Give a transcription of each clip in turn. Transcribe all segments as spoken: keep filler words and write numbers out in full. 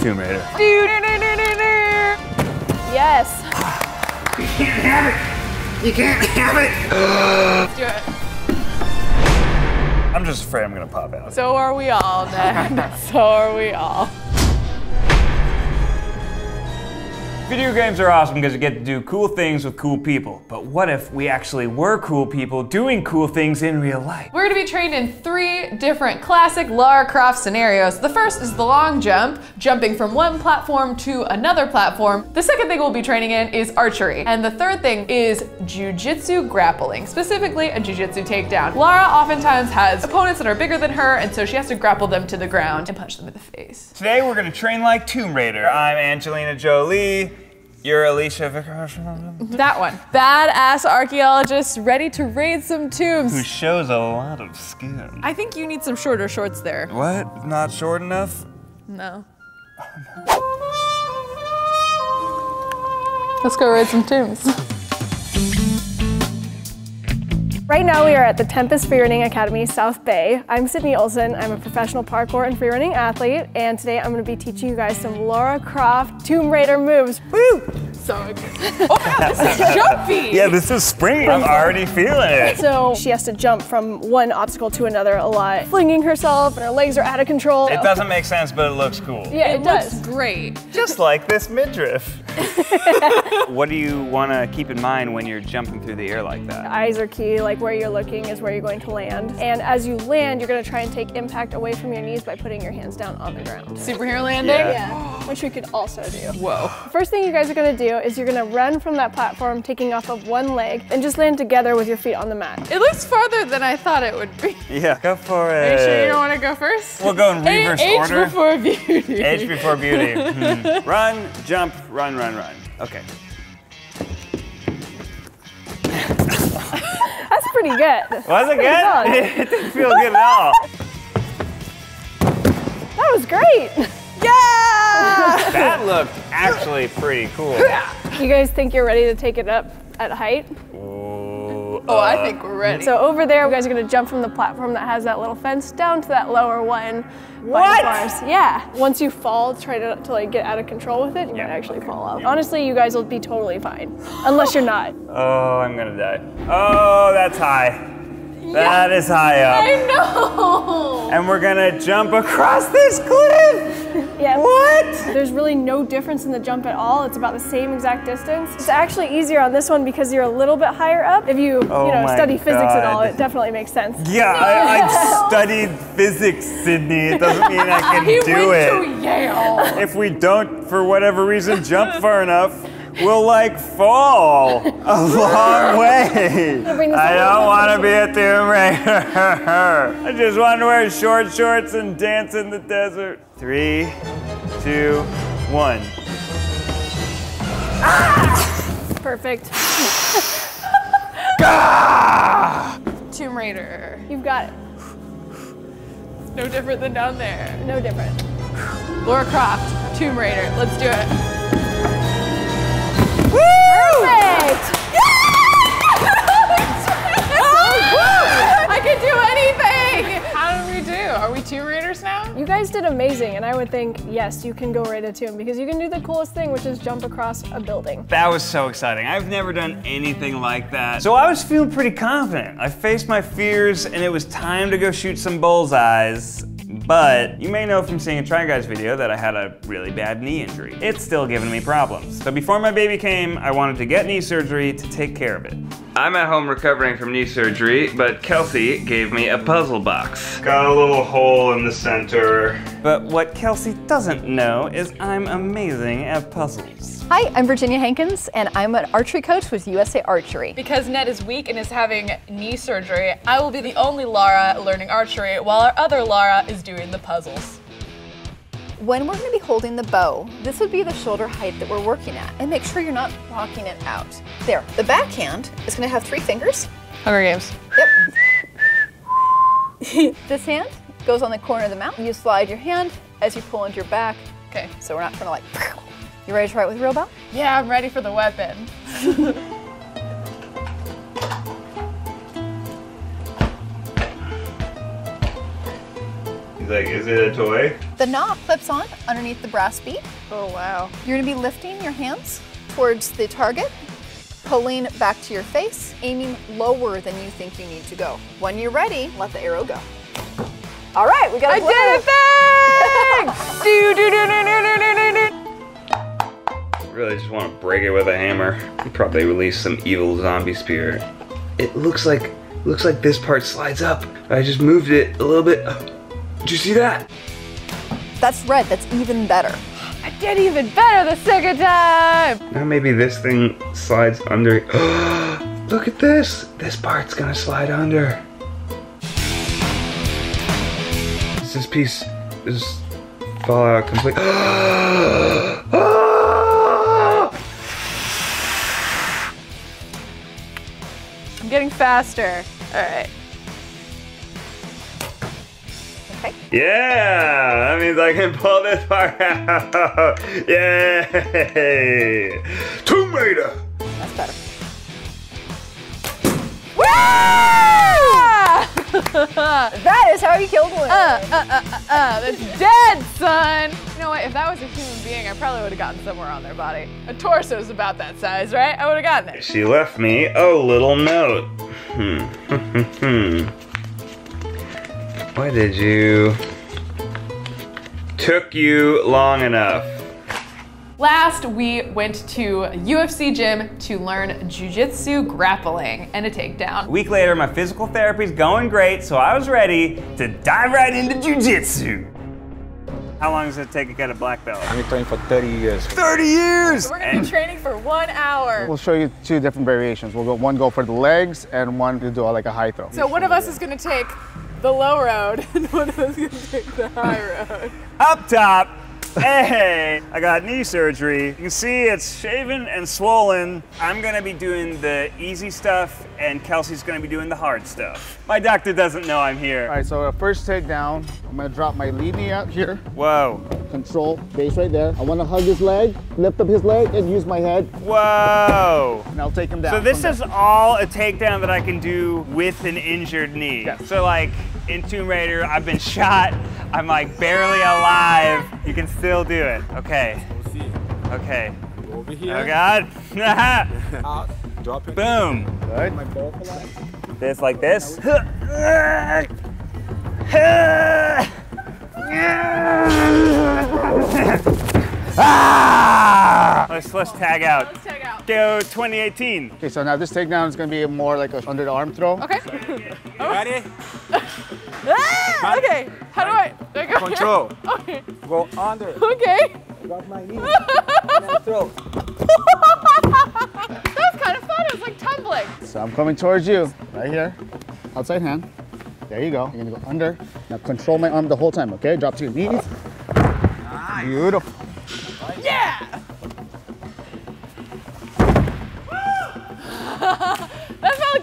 Tomb Raider. Yes. You can't have it. You can't have it. Let's do it. I'm just afraid I'm gonna pop out. So are we all, Ned. So are we all. Video games are awesome because you get to do cool things with cool people. But what if we actually were cool people doing cool things in real life? We're gonna be trained in three different classic Lara Croft scenarios. The first is the long jump, jumping from one platform to another platform. The second thing we'll be training in is archery. And the third thing is jiu-jitsu grappling, specifically a jiu-jitsu takedown. Lara oftentimes has opponents that are bigger than her, and so she has to grapple them to the ground and punch them in the face. Today we're gonna train like Tomb Raider. I'm Angelina Jolie. You're Alicia Vikander. That one. Badass archaeologist ready to raid some tombs. Who shows a lot of skin. I think you need some shorter shorts there. What? Not short enough? No. Oh, no. Let's go raid some tombs. Right now we are at the Tempest Freerunning Academy, South Bay. I'm Sydney Olsen, I'm a professional parkour and freerunning athlete, and today I'm gonna be teaching you guys some Lara Croft Tomb Raider moves. Woo! So excited. Oh my god, this is jumpy! Yeah, this is springy. I'm already feeling it. So she has to jump from one obstacle to another a lot, flinging herself, and her legs are out of control. It doesn't make sense, but it looks cool. Yeah, it, it does. Looks great. Just like this midriff. What do you want to keep in mind when you're jumping through the air like that? The eyes are key, like where you're looking is where you're going to land. And as you land, you're going to try and take impact away from your knees by putting your hands down on the ground. Superhero landing? Yeah. Yeah. Which we could also do. Whoa. First thing you guys are going to do is you're going to run from that platform, taking off of one leg, and just land together with your feet on the mat. It looks farther than I thought it would be. Yeah, go for it. Are you sure you don't want to go first? We'll go in reverse Age order. Age before beauty. Age before beauty. Hmm. Run, jump, run, run, run. Okay. That's pretty good. Was it good? It didn't feel good at all. That was great. Yeah! That looked actually pretty cool. You guys think you're ready to take it up at height? Oh, I think we're ready. So over there, you guys are gonna jump from the platform that has that little fence down to that lower one. What? By the bars. Yeah. Once you fall, try to, to like get out of control with it. You yeah. might actually fall off. Yeah. Honestly, you guys will be totally fine, unless you're not. Oh, I'm gonna die. Oh, that's high. That yeah. is high up. I know. And we're gonna jump across this cliff. Yeah. What? There's really no difference in the jump at all. It's about the same exact distance. It's actually easier on this one because you're a little bit higher up. If you, oh you know, study God. physics at all, it definitely makes sense. Yeah, I, I studied physics, Sydney. It doesn't mean I can he do went it. To Yale. If we don't, for whatever reason, jump far enough, we'll like fall a long way. I don't want to be a Tomb Raider. I just want to wear short shorts and dance in the desert. Three, two, one. Ah! Perfect. Gah! Tomb Raider. You've got it. It's no different than down there. No different. Lara Croft, Tomb Raider. Let's do it. Woo! Perfect! Yeah! Oh, I can do anything! How did we do? Are we Tomb Raiders now? You guys did amazing, and I would think, yes, you can go raid a tomb, because you can do the coolest thing, which is jump across a building. That was so exciting. I've never done anything like that. So I was feeling pretty confident. I faced my fears, and it was time to go shoot some bullseyes. But you may know from seeing a Try Guys video that I had a really bad knee injury. It's still giving me problems. So before my baby came, I wanted to get knee surgery to take care of it. I'm at home recovering from knee surgery, but Kelsey gave me a puzzle box. Got a little hole in the center. But what Kelsey doesn't know is I'm amazing at puzzles. Hi, I'm Virginia Hankins, and I'm an archery coach with U S A Archery. Because Ned is weak and is having knee surgery, I will be the only Lara learning archery while our other Lara is doing the puzzles. When we're gonna be holding the bow, this would be the shoulder height that we're working at, and make sure you're not blocking it out. There, the backhand is gonna have three fingers. Hunger Games. Yep. This hand goes on the corner of the mount. You slide your hand as you pull into your back. Okay. So we're not trying to like, pow. You ready to try it with real bow? Yeah, I'm ready for the weapon. He's like, is it a toy? The knot clips on underneath the brass bead. Oh, wow. You're gonna be lifting your hands towards the target, pulling back to your face, aiming lower than you think you need to go. When you're ready, let the arrow go. All right, we got a blue. I did a thing! Really just want to break it with a hammer. Probably release some evil zombie spirit. It looks like, looks like this part slides up. I just moved it a little bit. Did you see that? That's red, that's even better. I did even better the second time! Now maybe this thing slides under. Look at this! This part's gonna slide under. Does this piece just fall out completely? I'm getting faster. Alright. Okay. Yeah, that means I can pull this part out. Yay! Tomb Raider. That's better. Woo! That is how you killed one. Uh, uh, uh, uh, uh. That's dead, son. You know what? If that was a human being, I probably would have gotten somewhere on their body. A torso is about that size, right? I would have gotten it. She left me a little note. Hmm. Why did you? Took you long enough. Last, we went to U F C Gym to learn jiu-jitsu grappling and a takedown. A week later, my physical therapy's going great, so I was ready to dive right into jiu-jitsu. How long does it take to get a black belt? I've been training for thirty years. thirty years! We're gonna be training for one hour. We'll show you two different variations. We'll go one go for the legs and one to do like a high throw. So one of us is gonna take the low road, and one of us is gonna take the high road. Up top, hey, I got knee surgery. You can see it's shaven and swollen. I'm gonna be doing the easy stuff, and Kelsey's gonna be doing the hard stuff. My doctor doesn't know I'm here. All right, so our first takedown, I'm gonna drop my lead knee out here. Whoa. Control, base right there. I wanna hug his leg, lift up his leg, and use my head. Whoa. And I'll take him down. So this is down. All a takedown that I can do with an injured knee. Yeah. So like in Tomb Raider, I've been shot. I'm like barely alive. You can still do it. Okay. We'll see. Okay. Go over here. Oh God. Out. Drop it. Boom. Good. My ball this like this. Ah! Let's, let's tag out. Let's tag out. Go twenty eighteen. Okay, so now this takedown is going to be more like an under the arm throw. Okay. Oh. Ready? Ah, okay, how do I? I go Control. Here? Okay. Go under. Okay. I got my knee. And throw. That was kind of fun. It was like tumbling. So I'm coming towards you, right here, outside hand. There you go. You're gonna go under. Now control my arm the whole time. Okay. Drop to your knees. Nice. Beautiful. Yeah. That felt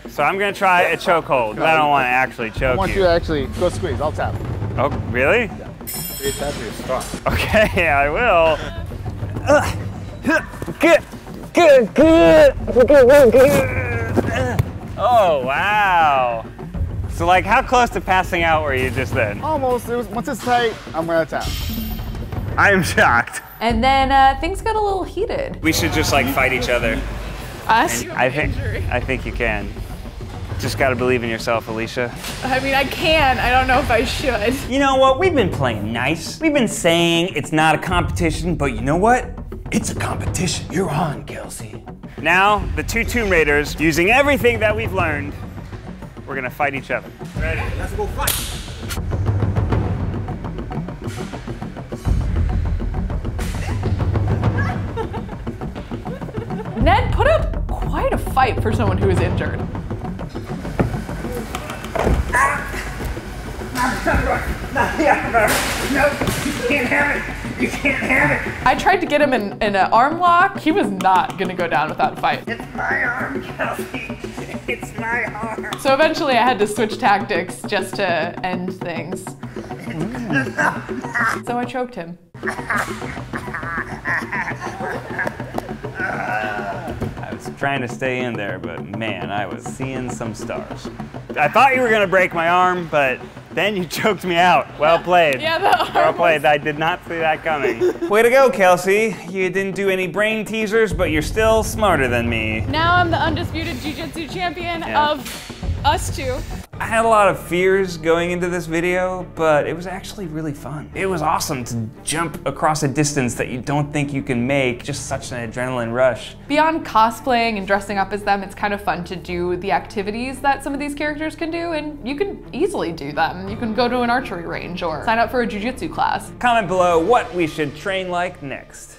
good. So I'm gonna try a chokehold. I don't want to actually choke you. I want you to actually go squeeze. I'll tap. Oh, really? Yeah. Tap your strong. Okay, I will. Good, good, good. Oh wow. So like, how close to passing out were you just then? Almost. It was, once it's tight, I'm gonna tap. I am shocked. And then uh, things got a little heated. We should just like fight each other. Us? I think. I think you can. Just gotta believe in yourself, Alicia. I mean, I can, I don't know if I should. You know what, we've been playing nice. We've been saying it's not a competition, but you know what? It's a competition. You're on, Kelsey. Now, the two Tomb Raiders, using everything that we've learned, we're gonna fight each other. Ready? Let's go fight. Ned put up quite a fight for someone who was injured. No, you can't have it. You can't have it. I tried to get him in, in an arm lock. He was not gonna go down without a fight. It's my arm, Kelsey. It's my arm. So eventually I had to switch tactics just to end things. Mm. So I choked him. I was trying to stay in there, but man, I was seeing some stars. I thought you were gonna break my arm, but Then you choked me out. Well played. Yeah, the arm well played. Was... I did not see that coming. Way to go, Kelsey. You didn't do any brain teasers, but you're still smarter than me. Now I'm the undisputed jiu-jitsu champion yeah. of us two. I had a lot of fears going into this video, but it was actually really fun. It was awesome to jump across a distance that you don't think you can make. Just such an adrenaline rush. Beyond cosplaying and dressing up as them, it's kind of fun to do the activities that some of these characters can do, and you can easily do them. You can go to an archery range or sign up for a jiu-jitsu class. Comment below what we should train like next.